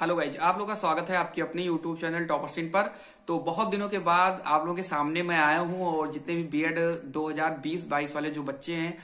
Hello guys, आप लोगों का स्वागत है आपके अपने यूट्यूब चैनल टॉपर्स हिंट पर। तो बहुत दिनों के बाद आप लोगों के सामने मैं आया हूं और जितने भी बीएड 2020-22 वाले जो बच्चे हैं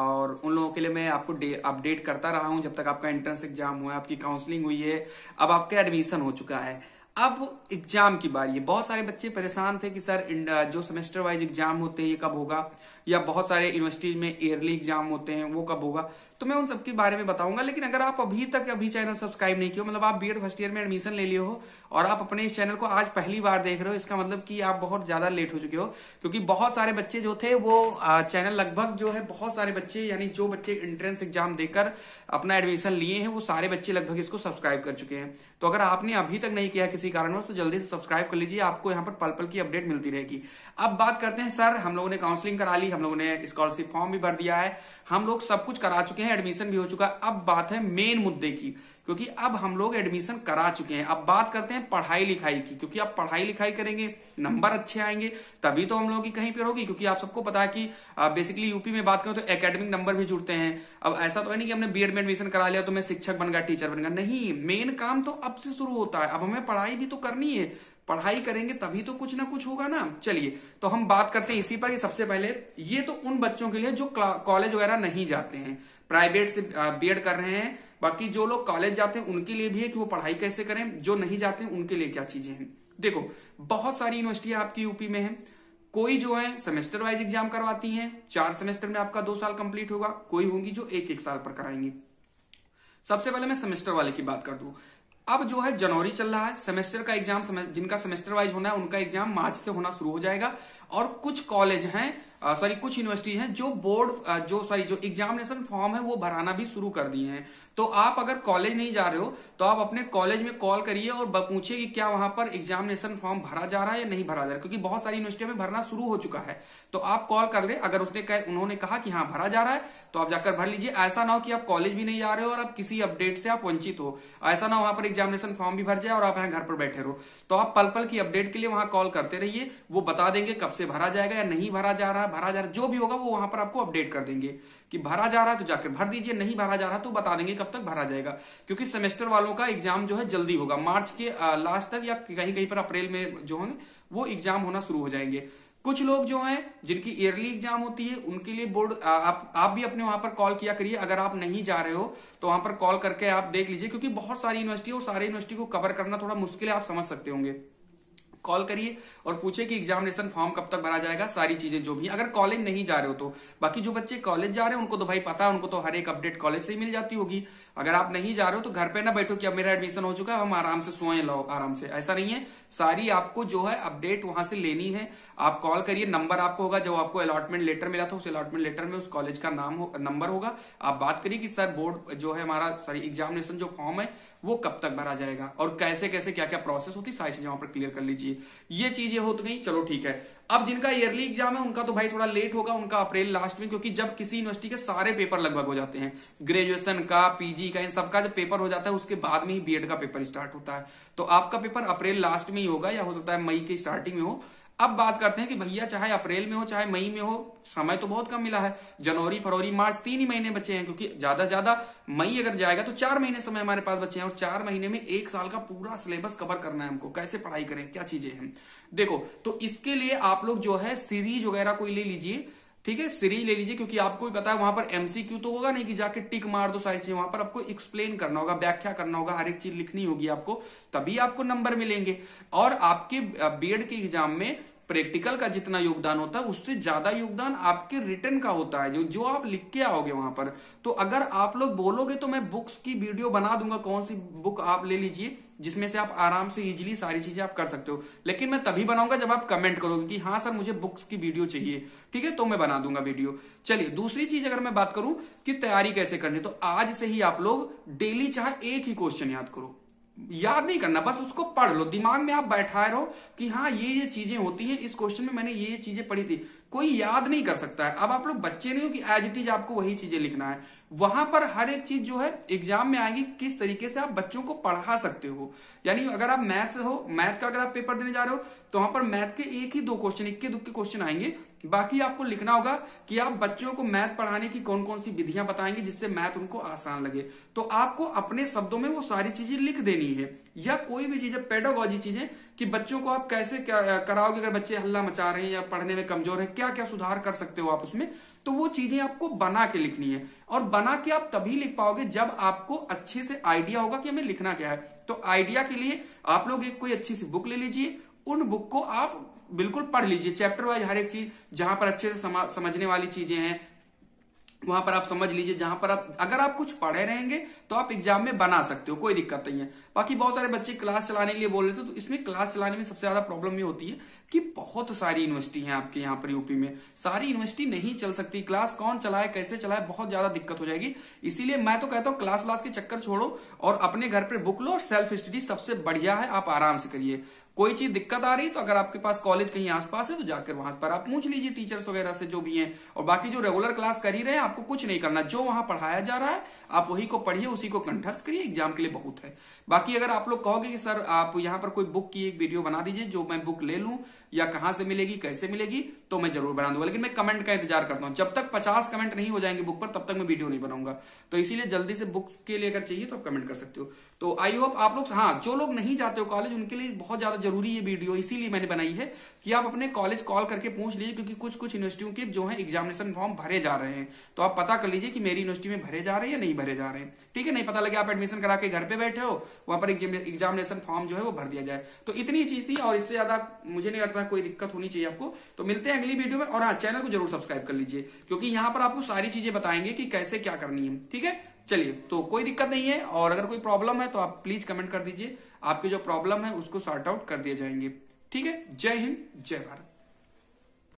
और उन लोगों के लिए मैं आपको अपडेट करता रहा हूं। जब तक आपका एंट्रेंस एग्जाम हुआ है, आपकी काउंसलिंग हुई है, अब आपका एडमिशन हो चुका है, अब एग्जाम की बारी है। बहुत सारे बच्चे परेशान थे कि सर जो सेमेस्टर वाइज एग्जाम होते हैं ये कब होगा, या बहुत सारे यूनिवर्सिटीज में ईयरली एग्जाम होते हैं वो कब होगा। तो मैं उन सब के बारे में बताऊंगा। लेकिन अगर आप अभी चैनल सब्सक्राइब नहीं किया, मतलब आप बीएड फर्स्ट ईयर में एडमिशन ले लिए हो और आप अपने इस चैनल को आज पहली बार देख रहे हो, इसका मतलब कि आप बहुत ज्यादा लेट हो चुके हो। क्योंकि बहुत सारे बच्चे जो थे वो चैनल लगभग जो है बहुत सारे बच्चे यानी जो बच्चे एंट्रेंस एग्जाम देकर अपना एडमिशन लिए हैं वो सारे बच्चे लगभग इसको सब्सक्राइब कर चुके हैं। तो अगर आपने अभी तक नहीं किया किसी कारणवश तो जल्दी से सब्सक्राइब कर लीजिए, आपको यहाँ पर पल पल की अपडेट मिलती रहेगी। अब बात करते हैं, सर हम लोगों ने काउंसलिंग करा ली, हम लोगों ने स्कॉलरशिप फॉर्म भी भर दिया है, हम लोग सब कुछ करा चुके हैं, एडमिशन भी हो चुका है। अब बात है मेन मुद्दे की, क्योंकि अब हम लोग एडमिशन करा चुके हैं। अब बात करते हैं पढ़ाई लिखाई की, क्योंकि आप पढ़ाई लिखाई करेंगे, नंबर अच्छे आएंगे तभी तो हम लोगों की कहीं पर होगी। क्योंकि आप सबको पता है कि बेसिकली यूपी में बात करें तो एकेडमिक नंबर भी जुड़ते हैं। अब ऐसा तो है नहीं कि हमने बीएड में एडमिशन करा लिया तो मैं शिक्षक बन गया, टीचर बन गया, नहीं, मेन काम तो अब से शुरू होता है। अब हमें पढ़ाई भी तो करनी है, पढ़ाई करेंगे तभी तो कुछ ना कुछ होगा ना। चलिए तो हम बात करते हैं इसी पर। सबसे पहले ये तो उन बच्चों के लिए जो कॉलेज वगैरह नहीं जाते हैं, प्राइवेट से बीएड कर रहे हैं, बाकी जो लोग कॉलेज जाते हैं उनके लिए भी है कि वो पढ़ाई कैसे करें, जो नहीं जाते हैं उनके लिए क्या चीजें हैं। देखो बहुत सारी यूनिवर्सिटियां आपकी यूपी में हैं, कोई जो है सेमेस्टर वाइज एग्जाम करवाती हैं, 4 सेमेस्टर में आपका 2 साल कंप्लीट होगा, कोई होंगी जो 1-1 साल पर कराएंगी। सबसे पहले मैं सेमेस्टर वाले की बात कर दूं। अब जो है जनवरी चल रहा है, सेमेस्टर का एग्जाम जिनका सेमेस्टर वाइज होना है उनका एग्जाम मार्च से होना शुरू हो जाएगा। और कुछ कॉलेज हैं, सॉरी कुछ यूनिवर्सिटी हैं जो बोर्ड जो एग्जामिनेशन फॉर्म है वो भराना भी शुरू कर दिए हैं। तो आप अगर कॉलेज नहीं जा रहे हो तो आप अपने कॉलेज में कॉल करिए और पूछिए कि क्या वहां पर एग्जामिनेशन फॉर्म भरा जा रहा है या नहीं भरा जा रहा है, क्योंकि बहुत सारी यूनिवर्सिटियों में भरना शुरू हो चुका है। तो आप कॉल कर ले, अगर उन्होंने कहा कि हाँ भरा जा रहा है तो आप जाकर भर लीजिए। ऐसा ना हो कि आप कॉलेज भी नहीं जा रहे हो और आप किसी अपडेट से आप वंचित हो, ऐसा ना हो वहां पर एग्जामिनेशन फॉर्म भी भर जाए और आप यहाँ घर पर बैठे रहो। तो आप पल पल की अपडेट के लिए वहां कॉल करते रहिए, वो बता देंगे कब से भरा जाएगा या नहीं भरा जा रहा है, भरा जा रहा जो भी होगा वो वहां पर आपको अपडेट कर देंगे कि भरा जा रहा है तो जाकर भर दीजिए, नहीं भरा जा रहा तो बता देंगे कब तक भरा जाएगा। क्योंकि सेमेस्टर वालों का एग्जाम जो है जल्दी होगा, मार्च के लास्ट तक या कहीं कहीं पर अप्रैल में जो होंगे वो एग्जाम होना शुरू हो जाएंगे। कुछ लोग जो हैं जिनकी ईयरली एग्जाम होती है उनके लिए बोर्ड आप भी अपने वहां पर कॉल किया करिए। अगर आप नहीं जा रहे हो तो वहां पर कॉल करके आप देख लीजिए, क्योंकि बहुत सारी यूनिवर्सिटी और सारे यूनिवर्सिटी को कवर करना थोड़ा मुश्किल है, आप समझ सकते होंगे। कॉल करिए और पूछे कि एग्जामिनेशन फॉर्म कब तक भरा जाएगा, सारी चीजें जो भी, अगर कॉलेज नहीं जा रहे हो तो। बाकी जो बच्चे कॉलेज जा रहे हैं उनको तो भाई पता है, उनको तो हर एक अपडेट कॉलेज से ही मिल जाती होगी। अगर आप नहीं जा रहे हो तो घर पे ना बैठो कि अब मेरा एडमिशन हो चुका है हम आराम से सोए, लो आराम से, ऐसा नहीं है। सारी आपको जो है अपडेट वहां से लेनी है। आप कॉल करिए, नंबर आपको होगा, जब आपको अलॉटमेंट लेटर मिला था उस अलॉटमेंट लेटर में उस कॉलेज का नाम नंबर होगा। आप बात करिए कि सर बोर्ड जो है हमारा सॉरी एग्जामिनेशन जो फॉर्म है वो कब तक भरा जाएगा और कैसे कैसे क्या क्या प्रोसेस होती है, सारी चीजें वहां पर क्लियर कर लीजिए। ये चीजें हो तो नहीं, चलो ठीक है। अब जिनका ईयरली एग्जाम है उनका तो भाई थोड़ा लेट होगा, उनका अप्रैल लास्ट में, क्योंकि जब किसी यूनिवर्सिटी के सारे पेपर लगभग हो जाते हैं, ग्रेजुएशन का, पीजी का, इन सबका जब पेपर हो जाता है उसके बाद में ही बीएड का पेपर स्टार्ट होता है। तो आपका पेपर अप्रैल लास्ट में ही होगा या हो सकता है मई के स्टार्टिंग में हो। अब बात करते हैं कि भैया चाहे अप्रैल में हो चाहे मई में हो, समय तो बहुत कम मिला है, जनवरी फरवरी मार्च 3 ही महीने बचे हैं, क्योंकि ज्यादा ज्यादा मई अगर जाएगा तो 4 महीने समय हमारे पास बचे हैं और 4 महीने में 1 साल का पूरा सिलेबस कवर करना है हमको, कैसे पढ़ाई करें, क्या चीजें हैं। देखो तो इसके लिए आप लोग जो है सीरीज वगैरह कोई ले लीजिए, ठीक है, सीरीज ले लीजिए, क्योंकि आपको भी पता है वहां पर एमसीक्यू तो होगा नहीं कि जाके टिक मार दो सारी चीजें, वहां पर आपको एक्सप्लेन करना होगा, व्याख्या करना होगा, हर एक चीज लिखनी होगी आपको, तभी आपको नंबर मिलेंगे। और आपके बीएड के एग्जाम में प्रैक्टिकल का जितना योगदान होता है उससे ज्यादा योगदान आपके रिटर्न का होता है, जो आप लिख के आओगे वहां पर। तो अगर आप लोग बोलोगे तो मैं बुक्स की वीडियो बना दूंगा, कौन सी बुक आप ले लीजिए जिसमें से आप आराम से इजीली सारी चीजें आप कर सकते हो, लेकिन मैं तभी बनाऊंगा जब आप कमेंट करोगे कि हाँ सर मुझे बुक्स की वीडियो चाहिए, ठीक है, तो मैं बना दूंगा वीडियो। चलिए दूसरी चीज अगर मैं बात करूं कि तैयारी कैसे करनी, तो आज से ही आप लोग डेली चाहे 1 ही क्वेश्चन याद करो, याद नहीं करना, बस उसको पढ़ लो, दिमाग में आप बैठाए रहो कि हाँ ये चीजें होती हैं, इस क्वेश्चन में मैंने ये चीजें पढ़ी थी। कोई याद नहीं कर सकता है। अब आप लोग बच्चे नहीं हो कि एज इट इज आपको वही चीजें लिखना है, वहां पर हर एक चीज जो है एग्जाम में आएगी, किस तरीके से आप बच्चों को पढ़ा सकते हो। यानी अगर आप मैथ हो, मैथ का अगर आप पेपर देने जा रहे हो तो वहां पर मैथ के एक ही दो क्वेश्चन, इक्के दुक्के क्वेश्चन आएंगे। बाकी आपको लिखना होगा कि आप बच्चों को मैथ पढ़ाने की कौन कौन सी विधियां बताएंगे जिससे मैथ उनको आसान लगे। तो आपको अपने शब्दों में वो सारी चीजें लिख देनी है, या कोई भी चीजें पेडागॉजी चीजें कि बच्चों को आप कैसे कराओगे, अगर बच्चे हल्ला मचा रहे हैं या पढ़ने में कमजोर है क्या क्या सुधार कर सकते हो आप उसमें। तो वो चीजें आपको बना के लिखनी है, और बना के आप तभी लिख पाओगे जब आपको अच्छे से आइडिया होगा कि हमें लिखना क्या है। तो आइडिया के लिए आप लोग एक कोई अच्छी सी बुक ले लीजिए, उन बुक को आप बिल्कुल पढ़ लीजिए चैप्टर वाइज, हर एक चीज जहां पर अच्छे से समझने वाली चीजें हैं वहां पर आप समझ लीजिए। जहां पर आप अगर आप कुछ पढ़े रहेंगे तो आप एग्जाम में बना सकते हो, कोई दिक्कत नहीं है। बाकी बहुत सारे बच्चे क्लास चलाने के लिए बोल रहे थे, तो इसमें क्लास चलाने में सबसे ज्यादा प्रॉब्लम ये होती है कि बहुत सारी यूनिवर्सिटी है आपके यहाँ पर यूपी में, सारी यूनिवर्सिटी नहीं चल सकती, क्लास कौन चलाए कैसे चलाए, बहुत ज्यादा दिक्कत हो जाएगी। इसीलिए मैं तो कहता हूँ क्लास व्लास के चक्कर छोड़ो और अपने घर पर बुक लो और सेल्फ स्टडी सबसे बढ़िया है, आप आराम से करिए। कोई चीज दिक्कत आ रही तो अगर आपके पास कॉलेज कहीं आसपास है तो जाकर वहां पर आप पूछ लीजिए टीचर्स वगैरह से जो भी हैं। और बाकी जो रेगुलर क्लास कर ही रहे हैं आपको कुछ नहीं करना, जो वहां पढ़ाया जा रहा है आप वही को पढ़िए, उसी को कंठस्थ करिए, एग्जाम के लिए बहुत है। बाकी अगर आप लोग कहोगे कि सर आप यहाँ पर कोई बुक की एक वीडियो बना दीजिए, जो मैं बुक ले लूँ या कहां से मिलेगी कैसे मिलेगी, तो मैं जरूर बना दूंगा। लेकिन मैं कमेंट का इंतजार करता हूँ, जब तक 50 कमेंट नहीं हो जाएंगे बुक पर तब तक मैं वीडियो नहीं बनाऊंगा। तो इसीलिए जल्दी से बुक के लिए अगर चाहिए तो आप कमेंट कर सकते हो। तो आई होप आप लोग, हाँ जो लोग नहीं जाते हो कॉलेज उनके लिए बहुत ज्यादा जरूरी ये वीडियो इसीलिए मैंने बनाई है कि आप अपने कॉलेज कॉल करके पूछ लीजिए, क्योंकि कुछ कुछ यूनिवर्सिटियों के जो है एग्जामिनेशन फॉर्म भरे जा रहे हैं, तो आप पता कर लीजिए कि मेरी यूनिवर्सिटी में भरे जा रहे हैं या नहीं भरे जा रहे हैं, ठीक है। नहीं पता लगे आप एडमिशन करा के घर पे बैठे हो, वहां पर एग्जामिनेशन फॉर्म जो है वो भर दिया जाए। तो इतनी चीज थी और इससे ज्यादा मुझे नहीं लगता कोई दिक्कत होनी चाहिए आपको। तो मिलते हैं अगली वीडियो में, और हाँ चैनल को जरूर सब्सक्राइब कर लीजिए, क्योंकि यहां पर आपको सारी चीजें बताएंगे कि कैसे क्या करनी है, ठीक है। चलिए तो कोई दिक्कत नहीं है, और अगर कोई प्रॉब्लम है तो आप प्लीज कमेंट कर दीजिए, आपकी जो प्रॉब्लम है उसको सॉर्ट आउट कर दिए जाएंगे, ठीक है। जय हिंद जय भारत।